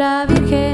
la Virgen.